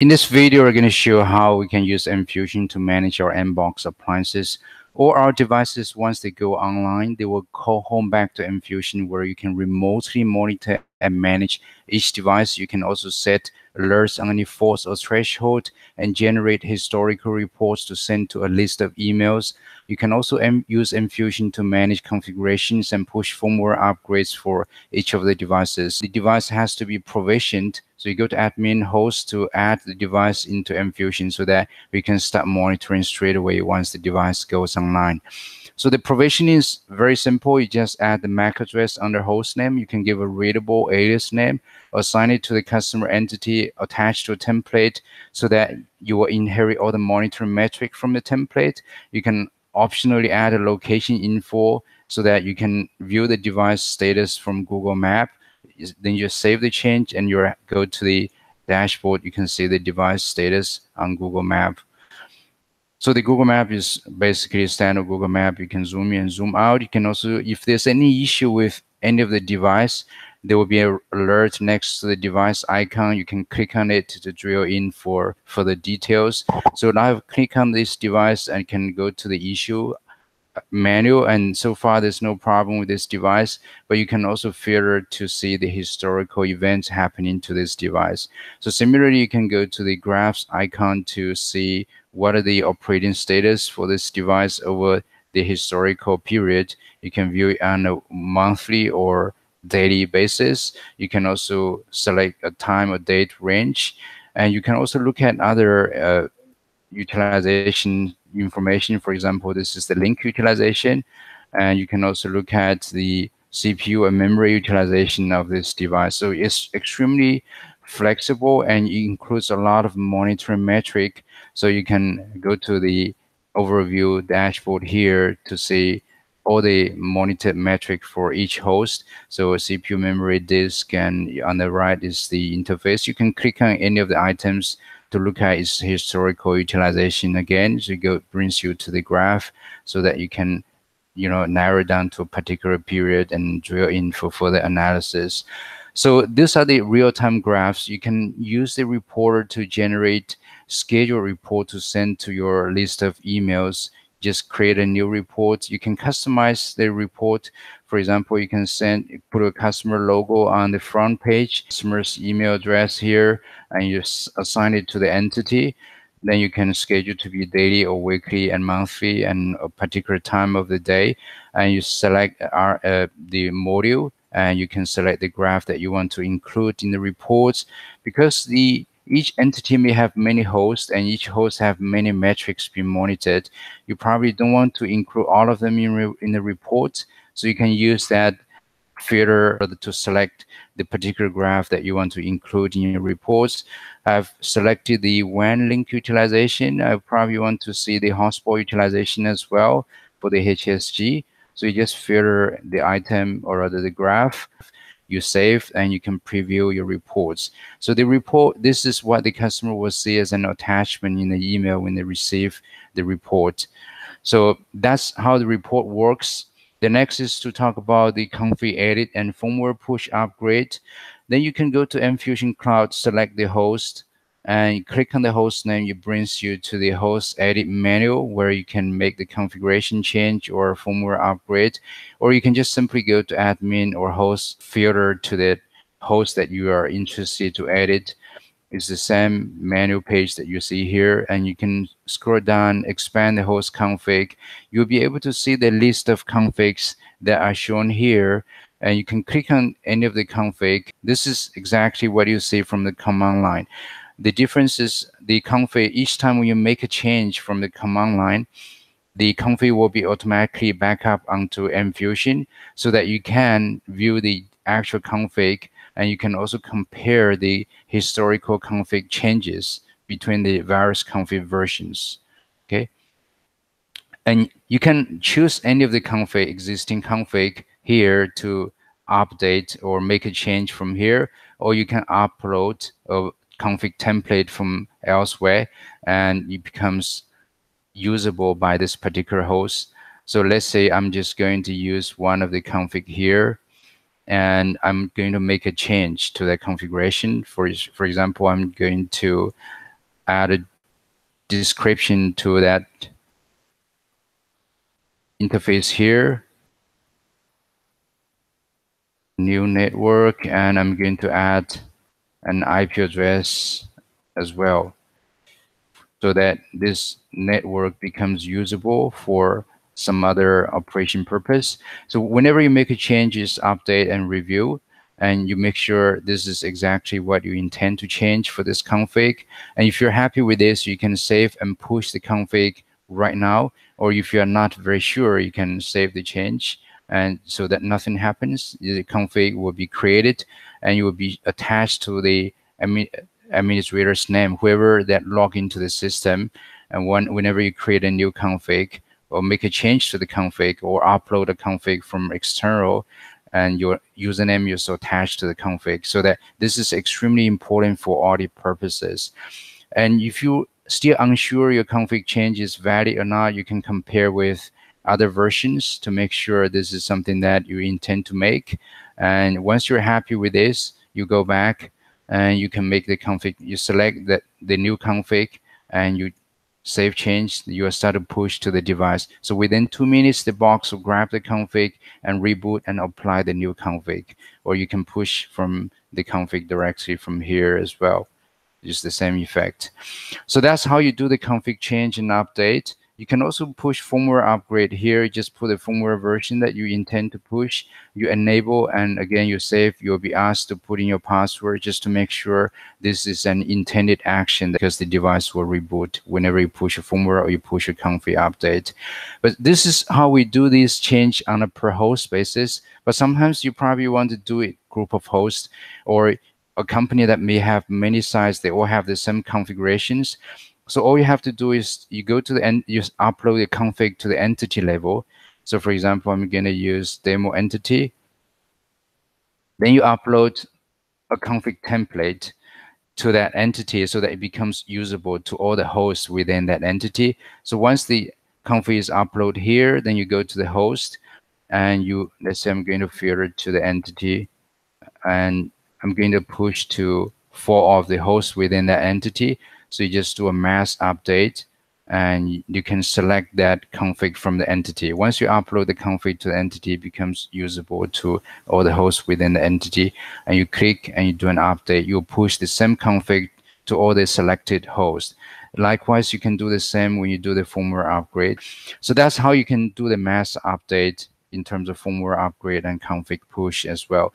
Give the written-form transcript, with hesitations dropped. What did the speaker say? In this video, we're going to show how we can use mFusion to manage our mbox appliances or our devices. Once they go online, they will call home back to mFusion, where you can remotely monitor and manage each device. You can also set alerts on any faults or threshold and generate historical reports to send to a list of emails. You can also use mFusion to manage configurations and push firmware upgrades for each of the devices. The device has to be provisioned. So you go to admin host to add the device into mFusion so that we can start monitoring straight away once the device goes online. So the provisioning is very simple. You just add the MAC address under host name. You can give a readable alias name, assign it to the customer entity, attached to a template so that you will inherit all the monitoring metric from the template. You can optionally add a location info so that you can view the device status from Google Map. Then you save the change and you go to the dashboard. You can see the device status on Google Map. So the Google Map is basically a standard Google Map. You can zoom in and zoom out. You can also, if there's any issue with any of the device, there will be an alert next to the device icon. You can click on it to drill in for further details. So now I've clicked on this device and can go to the issue menu, and so far there's no problem with this device, but you can also filter to see the historical events happening to this device. So similarly, you can go to the graphs icon to see what are the operating status for this device over the historical period. You can view it on a monthly or daily basis. You can also select a time or date range, and you can also look at other utilization information. For example, this is the link utilization, and you can also look at the CPU and memory utilization of this device. So it's extremely flexible and it includes a lot of monitoring metric. So you can go to the overview dashboard here to see all the monitored metric for each host. So CPU, memory, disk, and on the right is the interface. You can click on any of the items to look at its historical utilization again. So it brings you to the graph so that you can, narrow down to a particular period and drill in for further analysis. So these are the real-time graphs. You can use the reporter to generate scheduled report to send to your list of emails. Just create a new report. You can customize the report. For example, you can put a customer logo on the front page, customer's email address here, and you assign it to the entity. Then you can schedule to be daily or weekly and monthly and a particular time of the day. And you select the module, and you can select the graph that you want to include in the reports, because each entity may have many hosts and each host have many metrics being monitored. You probably don't want to include all of them in the report. So you can use that filter to select the particular graph that you want to include in your reports. I've selected the WAN link utilization. I probably want to see the hotspot utilization as well for the HSG. So you just filter the item, or rather the graph. You save and you can preview your reports. So the report, this is what the customer will see as an attachment in the email when they receive the report. So that's how the report works. The next is to talk about the config edit and firmware push upgrade. Then you can go to mFusion Cloud, select the host, and click on the host name. It brings you to the host edit menu, where you can make the configuration change or firmware upgrade, or you can just simply go to admin or host, filter to the host that you are interested to edit. It's the same menu page that you see here, and you can scroll down, expand the host config. You'll be able to see the list of configs that are shown here, and you can click on any of the config. This is exactly what you see from the command line. The difference is the config, each time when you make a change from the command line, the config will be automatically back up onto mFusion so that you can view the actual config, and you can also compare the historical config changes between the various config versions. Okay, and you can choose any of the config, existing config here to update or make a change from here, or you can upload a config template from elsewhere, and it becomes usable by this particular host. So let's say I'm just going to use one of the config here, and I'm going to make a change to the configuration. For example, I'm going to add a description to that interface here. New network, and I'm going to add an IP address as well, so that this network becomes usable for some other operation purpose. So whenever you make a changes, update and review, and you make sure this is exactly what you intend to change for this config. And if you're happy with this, you can save and push the config right now. Or if you are not very sure, you can save the change, and so that nothing happens. The config will be created and you will be attached to the administrator's name, whoever that log into the system. And whenever you create a new config or make a change to the config or upload a config from external, and your username is attached to the config, so that this is extremely important for audit purposes. And if you still unsure your config change is valid or not, you can compare with other versions to make sure this is something that you intend to make. And once you're happy with this, you go back and you can make the config. You select the new config and you save change. You are starting to push to the device. So within 2 minutes, the box will grab the config and reboot and apply the new config. Or you can push from the config directly from here as well. Just the same effect. So that's how you do the config change and update. You can also push firmware upgrade here. Just put the firmware version that you intend to push. You enable, and again, you save. You'll be asked to put in your password just to make sure this is an intended action, because the device will reboot whenever you push a firmware or you push a config update. But this is how we do this change on a per host basis. But sometimes you probably want to do it group of hosts, or a company that may have many sites, they all have the same configurations. So all you have to do is you go to the end, you upload the config to the entity level. So for example, I'm going to use demo entity. Then you upload a config template to that entity so that it becomes usable to all the hosts within that entity. So once the config is uploaded here, then you go to the host and you, let's say I'm going to filter to the entity and I'm going to push to 4 of the hosts within that entity. So you just do a mass update and you can select that config from the entity. Once you upload the config to the entity, it becomes usable to all the hosts within the entity, and you click and you do an update. You'll push the same config to all the selected hosts. Likewise, you can do the same when you do the firmware upgrade. So that's how you can do the mass update in terms of firmware upgrade and config push as well.